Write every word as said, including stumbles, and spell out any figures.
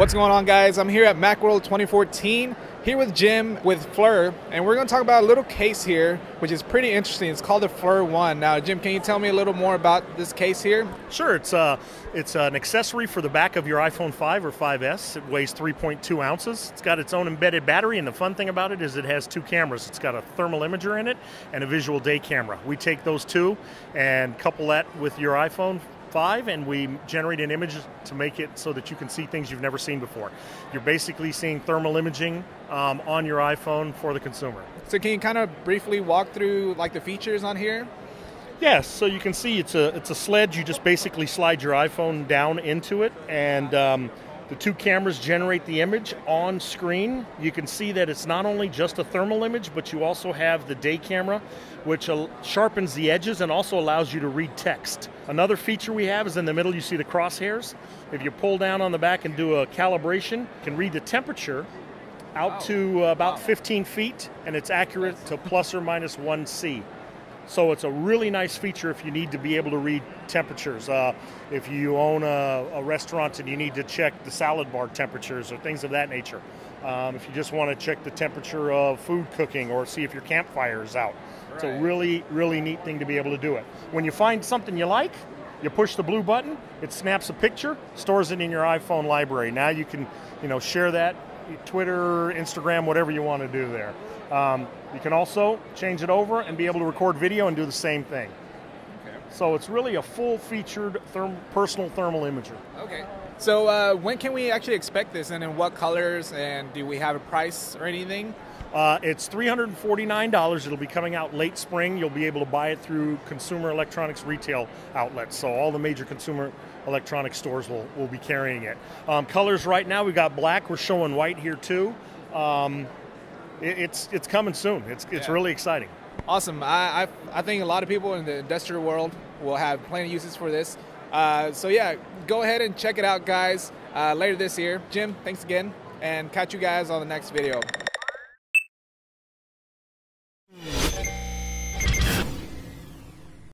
What's going on, guys? I'm here at Macworld twenty fourteen, here with Jim with FLIR, and we're going to talk about a little case here, which is pretty interesting. It's called the FLIR One. Now, Jim, can you tell me a little more about this case here? Sure. It's uh, it's an accessory for the back of your iPhone five or five S. It weighs three point two ounces. It's got its own embedded battery, and the fun thing about it is it has two cameras. It's got a thermal imager in it and a visual day camera. We take those two and couple that with your iPhone five, and we generate an image to make it so that you can see things you've never seen before. You're basically seeing thermal imaging um, on your iPhone for the consumer. So can you kind of briefly walk through like the features on here? Yes, so you can see it's a, it's a sledge. You just basically slide your iPhone down into it, and um, the two cameras generate the image on screen. You can see that it's not only just a thermal image, but you also have the day camera, which sharpens the edges and also allows you to read text. Another feature we have is in the middle you see the crosshairs. If you pull down on the back and do a calibration, you can read the temperature out wow. to about wow. fifteen feet, and it's accurate to plus or minus one C. So it's a really nice feature if you need to be able to read temperatures. Uh, if you own a, a restaurant and you need to check the salad bar temperatures or things of that nature. Um, if you just want to check the temperature of food cooking or see if your campfire is out. Right. It's a really, really neat thing to be able to do it. When you find something you like, you push the blue button, it snaps a picture, stores it in your iPhone library. Now you can, you know, share that, Twitter, Instagram, whatever you want to do there. Um, you can also change it over and be able to record video and do the same thing. Okay. So it's really a full-featured therm personal thermal imager. Okay. So uh, when can we actually expect this, and in what colors, and do we have a price or anything? Uh, it's three hundred forty-nine dollars. It'll be coming out late spring. You'll be able to buy it through consumer electronics retail outlets. So all the major consumer electronics stores will, will be carrying it. Um, colors right now, we've got black. We're showing white here too. Um, it, it's, it's coming soon. It's, it's yeah. really exciting. Awesome. I, I, I think a lot of people in the industrial world will have plenty of uses for this. Uh, so yeah, go ahead and check it out, guys, uh, later this year. Jim, thanks again, and catch you guys on the next video.